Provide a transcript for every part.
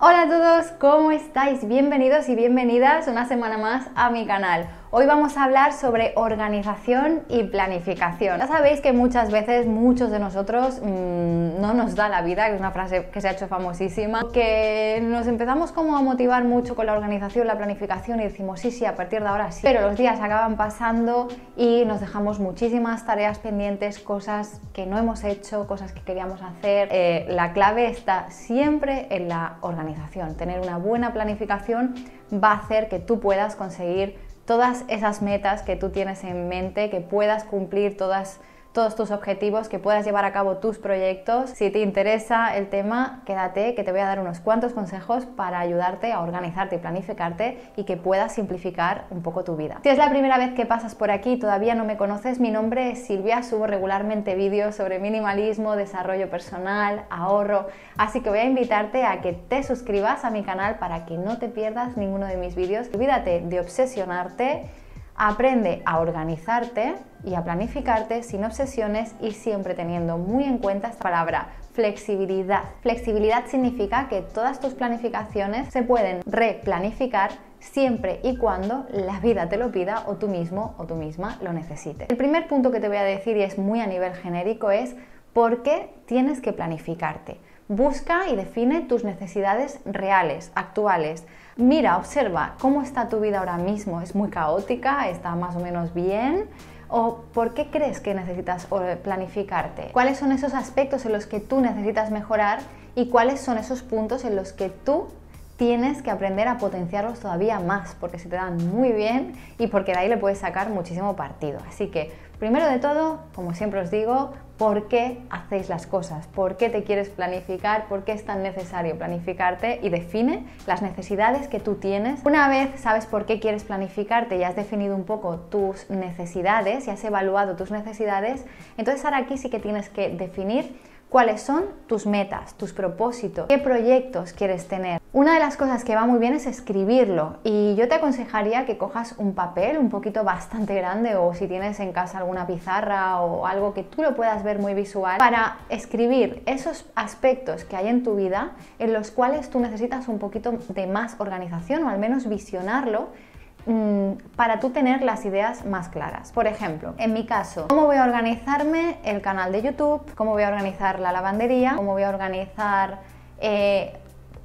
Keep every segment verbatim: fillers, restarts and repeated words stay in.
Hola a todos, ¿cómo estáis? Bienvenidos y bienvenidas una semana más a mi canal. Hoy vamos a hablar sobre organización y planificación. Ya sabéis que muchas veces muchos de nosotros mmm, no nos da la vida, que es una frase que se ha hecho famosísima, que nos empezamos como a motivar mucho con la organización, la planificación y decimos sí, sí, a partir de ahora sí, pero los días acaban pasando y nos dejamos muchísimas tareas pendientes, cosas que no hemos hecho, cosas que queríamos hacer. Eh, la clave está siempre en la organización. Tener una buena planificación va a hacer que tú puedas conseguir todas esas metas que tú tienes en mente, que puedas cumplir todas, todos tus objetivos, que puedas llevar a cabo tus proyectos. Si te interesa el tema, quédate, que te voy a dar unos cuantos consejos para ayudarte a organizarte y planificarte y que puedas simplificar un poco tu vida. Si es la primera vez que pasas por aquí y todavía no me conoces, mi nombre es Silvia, subo regularmente vídeos sobre minimalismo, desarrollo personal, ahorro, así que voy a invitarte a que te suscribas a mi canal para que no te pierdas ninguno de mis vídeos. Olvídate de obsesionarte, aprende a organizarte y a planificarte sin obsesiones y siempre teniendo muy en cuenta esta palabra, flexibilidad. Flexibilidad significa que todas tus planificaciones se pueden replanificar siempre y cuando la vida te lo pida o tú mismo o tú misma lo necesites. El primer punto que te voy a decir, y es muy a nivel genérico, es por qué tienes que planificarte. Busca y define tus necesidades reales, actuales. Mira, observa cómo está tu vida ahora mismo. ¿Es muy caótica? ¿Está más o menos bien? ¿O por qué crees que necesitas planificarte? ¿Cuáles son esos aspectos en los que tú necesitas mejorar y cuáles son esos puntos en los que tú tienes que aprender a potenciarlos todavía más porque se te dan muy bien y porque de ahí le puedes sacar muchísimo partido? Así que, primero de todo, como siempre os digo, ¿por qué hacéis las cosas? ¿Por qué te quieres planificar? ¿Por qué es tan necesario planificarte? Y define las necesidades que tú tienes. Una vez sabes por qué quieres planificarte y has definido un poco tus necesidades y has evaluado tus necesidades, entonces ahora aquí sí que tienes que definir cuáles son tus metas, tus propósitos, qué proyectos quieres tener. Una de las cosas que va muy bien es escribirlo y yo te aconsejaría que cojas un papel un poquito bastante grande o si tienes en casa alguna pizarra o algo que tú lo puedas ver muy visual para escribir esos aspectos que hay en tu vida en los cuales tú necesitas un poquito de más organización o al menos visionarlo para tú tener las ideas más claras. Por ejemplo, en mi caso, ¿cómo voy a organizarme el canal de YouTube? ¿Cómo voy a organizar la lavandería? ¿Cómo voy a organizar eh,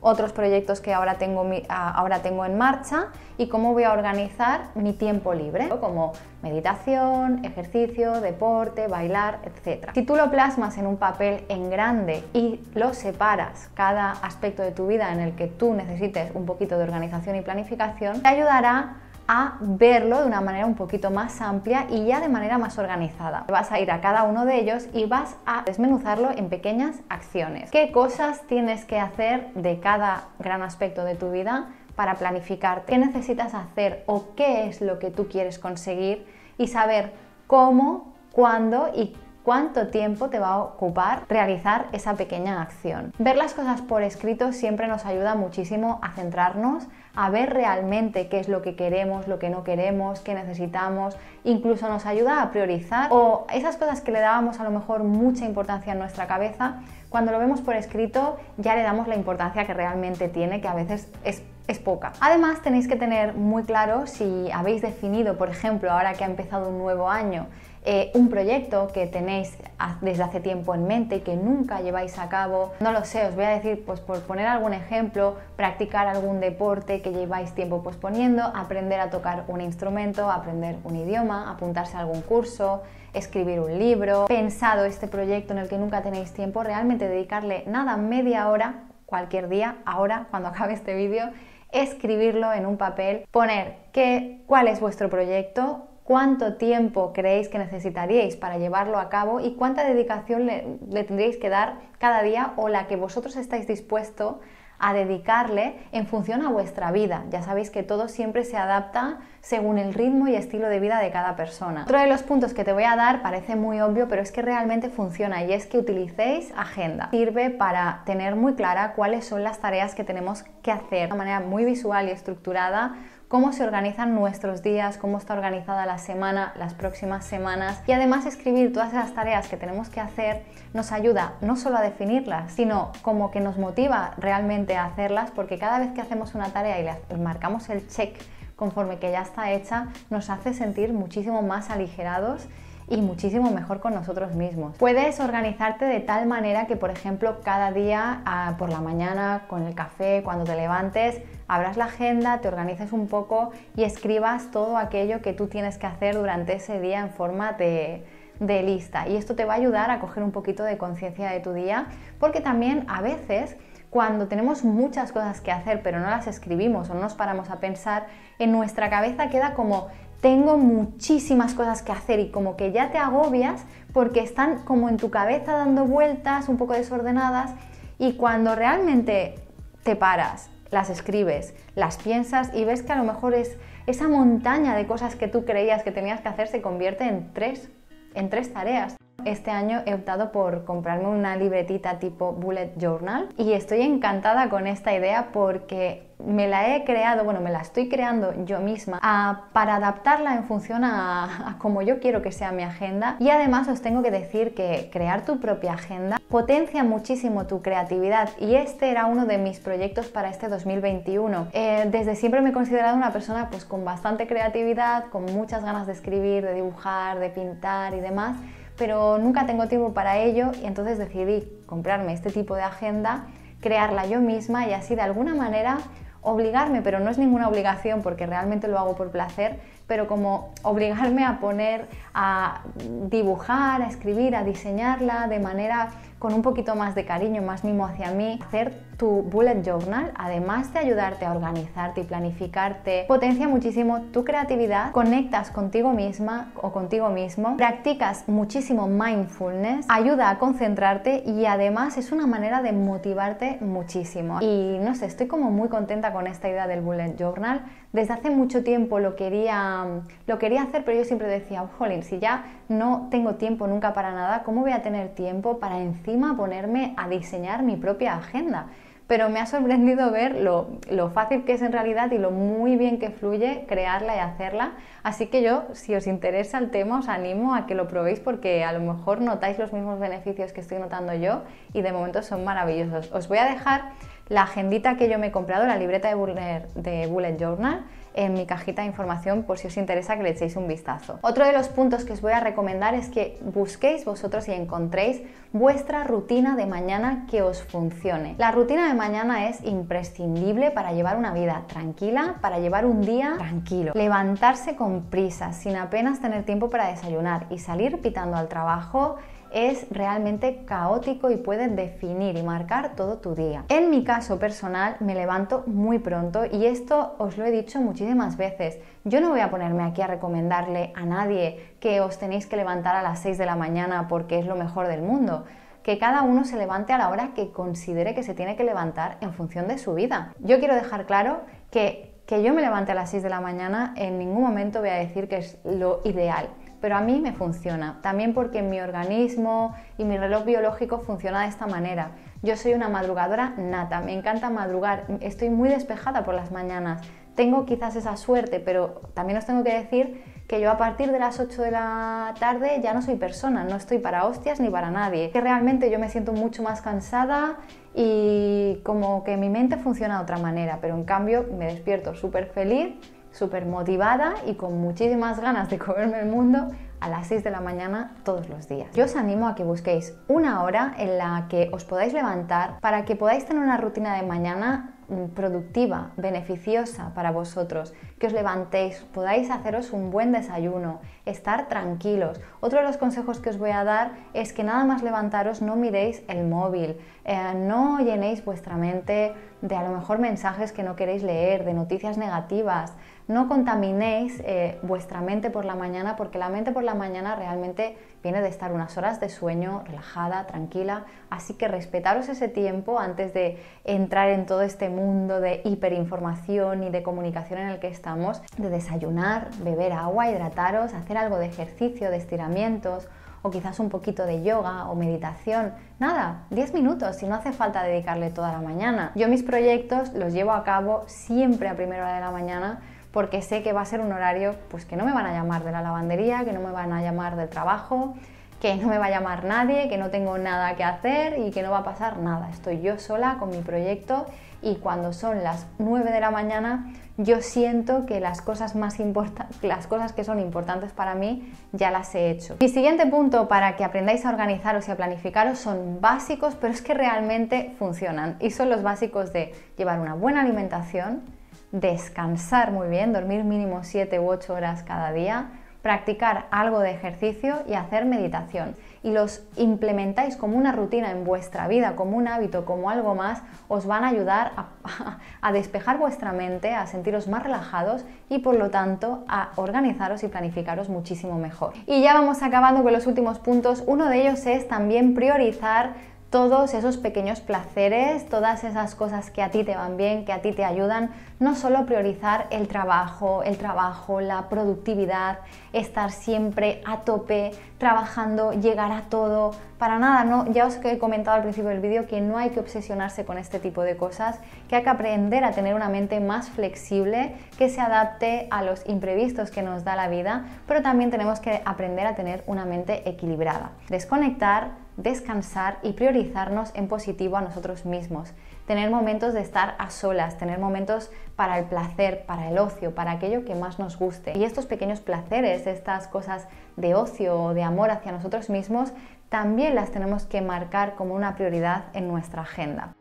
otros proyectos que ahora tengo, mi, ahora tengo en marcha? ¿Y cómo voy a organizar mi tiempo libre? Como meditación, ejercicio, deporte, bailar, etcétera. Si tú lo plasmas en un papel en grande y lo separas, cada aspecto de tu vida en el que tú necesites un poquito de organización y planificación, te ayudará a verlo de una manera un poquito más amplia y ya de manera más organizada. Vas a ir a cada uno de ellos y vas a desmenuzarlo en pequeñas acciones. ¿Qué cosas tienes que hacer de cada gran aspecto de tu vida para planificarte? ¿Qué necesitas hacer o qué es lo que tú quieres conseguir? Y saber cómo, cuándo y cuánto tiempo te va a ocupar realizar esa pequeña acción. Ver las cosas por escrito siempre nos ayuda muchísimo a centrarnos, a ver realmente qué es lo que queremos, lo que no queremos, qué necesitamos, incluso nos ayuda a priorizar o esas cosas que le dábamos a lo mejor mucha importancia en nuestra cabeza, cuando lo vemos por escrito ya le damos la importancia que realmente tiene, que a veces es es poca. Además, tenéis que tener muy claro si habéis definido, por ejemplo, ahora que ha empezado un nuevo año, eh, un proyecto que tenéis desde hace tiempo en mente y que nunca lleváis a cabo. No lo sé, os voy a decir, pues por poner algún ejemplo, practicar algún deporte que lleváis tiempo posponiendo, aprender a tocar un instrumento, aprender un idioma, apuntarse a algún curso, escribir un libro. Pensado este proyecto en el que nunca tenéis tiempo, realmente dedicarle nada, media hora, cualquier día, ahora, cuando acabe este vídeo, escribirlo en un papel, poner qué, cuál es vuestro proyecto, cuánto tiempo creéis que necesitaríais para llevarlo a cabo y cuánta dedicación le, le tendríais que dar cada día o la que vosotros estáis dispuesto a dedicarle en función a vuestra vida. Ya sabéis que todo siempre se adapta según el ritmo y estilo de vida de cada persona. Otro de los puntos que te voy a dar parece muy obvio, pero es que realmente funciona y es que utilicéis agenda. Sirve para tener muy clara cuáles son las tareas que tenemos que hacer de una manera muy visual y estructurada, cómo se organizan nuestros días, cómo está organizada la semana, las próximas semanas, y además escribir todas esas tareas que tenemos que hacer nos ayuda no solo a definirlas, sino como que nos motiva realmente a hacerlas, porque cada vez que hacemos una tarea y le marcamos el check conforme que ya está hecha, nos hace sentir muchísimo más aligerados y muchísimo mejor con nosotros mismos. Puedes organizarte de tal manera que, por ejemplo, cada día por la mañana, con el café, cuando te levantes, abras la agenda, te organizas un poco y escribas todo aquello que tú tienes que hacer durante ese día en forma de... de lista, y esto te va a ayudar a coger un poquito de conciencia de tu día, porque también a veces cuando tenemos muchas cosas que hacer pero no las escribimos o no nos paramos a pensar, en nuestra cabeza queda como tengo muchísimas cosas que hacer, y como que ya te agobias porque están como en tu cabeza dando vueltas un poco desordenadas, y cuando realmente te paras, las escribes, las piensas y ves que a lo mejor es esa montaña de cosas que tú creías que tenías que hacer se convierte en tres en tres tareas. Este año he optado por comprarme una libretita tipo Bullet Journal y estoy encantada con esta idea porque me la he creado, bueno, me la estoy creando yo misma a, para adaptarla en función a, a como yo quiero que sea mi agenda. Y además os tengo que decir que crear tu propia agenda potencia muchísimo tu creatividad, y este era uno de mis proyectos para este dos mil veintiuno. Eh, desde siempre me he considerado una persona pues con bastante creatividad, con muchas ganas de escribir, de dibujar, de pintar y demás, pero nunca tengo tiempo para ello, y entonces decidí comprarme este tipo de agenda, crearla yo misma y así de alguna manera obligarme, pero no es ninguna obligación porque realmente lo hago por placer, pero como obligarme a poner, a dibujar, a escribir, a diseñarla de manera con un poquito más de cariño, más mimo hacia mí. Hacer tu bullet journal, además de ayudarte a organizarte y planificarte, potencia muchísimo tu creatividad, conectas contigo misma o contigo mismo, practicas muchísimo mindfulness, ayuda a concentrarte y además es una manera de motivarte muchísimo. Y no sé, estoy como muy contenta con esta idea del bullet journal. Desde hace mucho tiempo lo quería, lo quería hacer, pero yo siempre decía, jolín, si ya no tengo tiempo nunca para nada, ¿cómo voy a tener tiempo para encima a ponerme a diseñar mi propia agenda? Pero me ha sorprendido ver lo, lo fácil que es en realidad y lo muy bien que fluye crearla y hacerla. Así que yo, si os interesa el tema, os animo a que lo probéis, porque a lo mejor notáis los mismos beneficios que estoy notando yo y de momento son maravillosos. Os voy a dejar la agendita que yo me he comprado, la libreta de Bullet, de Bullet Journal, en mi cajita de información por si os interesa que le echéis un vistazo. Otro de los puntos que os voy a recomendar es que busquéis vosotros y encontréis vuestra rutina de mañana que os funcione. La rutina de mañana es imprescindible para llevar una vida tranquila, para llevar un día tranquilo. Levantarse con prisa, sin apenas tener tiempo para desayunar y salir pitando al trabajo es realmente caótico y puede definir y marcar todo tu día. En mi caso personal me levanto muy pronto, y esto os lo he dicho muchísimas veces. Yo no voy a ponerme aquí a recomendarle a nadie que os tenéis que levantar a las seis de la mañana porque es lo mejor del mundo. Que cada uno se levante a la hora que considere que se tiene que levantar en función de su vida. Yo quiero dejar claro que que yo me levante a las seis de la mañana en ningún momento voy a decir que es lo ideal, pero a mí me funciona, también porque mi organismo y mi reloj biológico funciona de esta manera. Yo soy una madrugadora nata, me encanta madrugar, estoy muy despejada por las mañanas, tengo quizás esa suerte, pero también os tengo que decir que yo a partir de las ocho de la tarde ya no soy persona, no estoy para hostias ni para nadie, que realmente yo me siento mucho más cansada y como que mi mente funciona de otra manera, pero en cambio me despierto súper feliz, súper motivada y con muchísimas ganas de comerme el mundo a las seis de la mañana todos los días. Yo os animo a que busquéis una hora en la que os podáis levantar para que podáis tener una rutina de mañana productiva, beneficiosa para vosotros, que os levantéis, podáis haceros un buen desayuno, estar tranquilos. Otro de los consejos que os voy a dar es que nada más levantaros no miréis el móvil, eh, no llenéis vuestra mente de a lo mejor mensajes que no queréis leer, de noticias negativas, no contaminéis eh, vuestra mente por la mañana, porque la mente por la mañana realmente viene de estar unas horas de sueño, relajada, tranquila, así que respetaros ese tiempo antes de entrar en todo este mundo de hiperinformación y de comunicación en el que estamos, de desayunar, beber agua, hidrataros, hacer algo de ejercicio, de estiramientos o quizás un poquito de yoga o meditación. Nada, diez minutos, si no hace falta dedicarle toda la mañana. Yo mis proyectos los llevo a cabo siempre a primera hora de la mañana porque sé que va a ser un horario pues que no me van a llamar de la lavandería, que no me van a llamar del trabajo, que no me va a llamar nadie, que no tengo nada que hacer y que no va a pasar nada. Estoy yo sola con mi proyecto y cuando son las nueve de la mañana yo siento que las cosas, más las cosas que son importantes para mí ya las he hecho. Mi siguiente punto para que aprendáis a organizaros y a planificaros son básicos, pero es que realmente funcionan. Y son los básicos de llevar una buena alimentación, descansar muy bien, dormir mínimo siete u ocho horas cada día, practicar algo de ejercicio y hacer meditación. Y los implementáis como una rutina en vuestra vida, como un hábito, como algo más, os van a ayudar a, a despejar vuestra mente, a sentiros más relajados y por lo tanto a organizaros y planificaros muchísimo mejor. Y ya vamos acabando con los últimos puntos. Uno de ellos es también priorizar todos esos pequeños placeres, todas esas cosas que a ti te van bien, que a ti te ayudan, no solo priorizar el trabajo, el trabajo, la productividad, estar siempre a tope, trabajando, llegar a todo, para nada, no. Ya os he comentado al principio del vídeo que no hay que obsesionarse con este tipo de cosas, que hay que aprender a tener una mente más flexible, que se adapte a los imprevistos que nos da la vida, pero también tenemos que aprender a tener una mente equilibrada. Desconectar, descansar y priorizarnos en positivo a nosotros mismos. Tener momentos de estar a solas, tener momentos para el placer, para el ocio, para aquello que más nos guste. Y estos pequeños placeres, estas cosas de ocio o de amor hacia nosotros mismos, también las tenemos que marcar como una prioridad en nuestra agenda.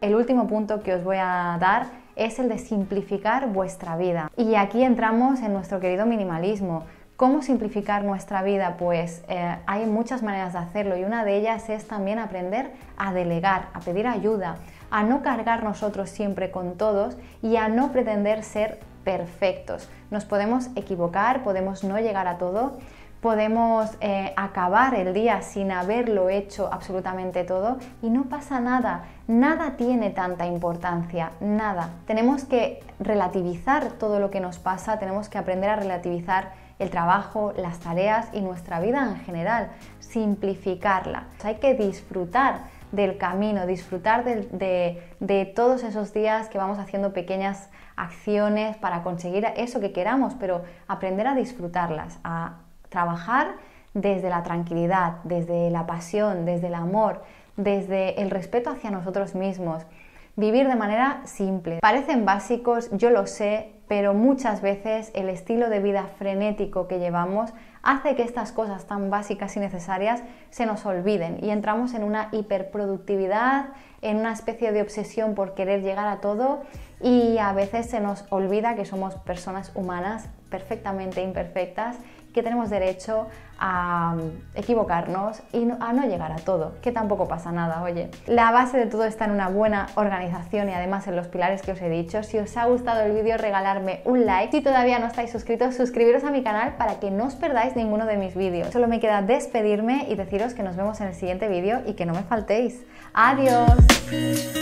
El último punto que os voy a dar es el de simplificar vuestra vida. Y aquí entramos en nuestro querido minimalismo. ¿Cómo simplificar nuestra vida? Pues eh, hay muchas maneras de hacerlo y una de ellas es también aprender a delegar, a pedir ayuda, a no cargar nosotros siempre con todos y a no pretender ser perfectos. Nos podemos equivocar, podemos no llegar a todo, podemos eh, acabar el día sin haberlo hecho absolutamente todo y no pasa nada. Nada tiene tanta importancia, nada. Tenemos que relativizar todo lo que nos pasa, tenemos que aprender a relativizar el trabajo, las tareas y nuestra vida en general, simplificarla. O sea, hay que disfrutar del camino, disfrutar de, de, de todos esos días que vamos haciendo pequeñas acciones para conseguir eso que queramos, pero aprender a disfrutarlas, a trabajar desde la tranquilidad, desde la pasión, desde el amor, desde el respeto hacia nosotros mismos. Vivir de manera simple. Parecen básicos, yo lo sé, pero muchas veces el estilo de vida frenético que llevamos hace que estas cosas tan básicas y necesarias se nos olviden y entramos en una hiperproductividad, en una especie de obsesión por querer llegar a todo y a veces se nos olvida que somos personas humanas perfectamente imperfectas, que tenemos derecho a equivocarnos y a no llegar a todo, que tampoco pasa nada, oye. La base de todo está en una buena organización y además en los pilares que os he dicho. Si os ha gustado el vídeo, regalarme un like. Si todavía no estáis suscritos, suscribiros a mi canal para que no os perdáis ninguno de mis vídeos. Solo me queda despedirme y deciros que nos vemos en el siguiente vídeo y que no me faltéis. ¡Adiós!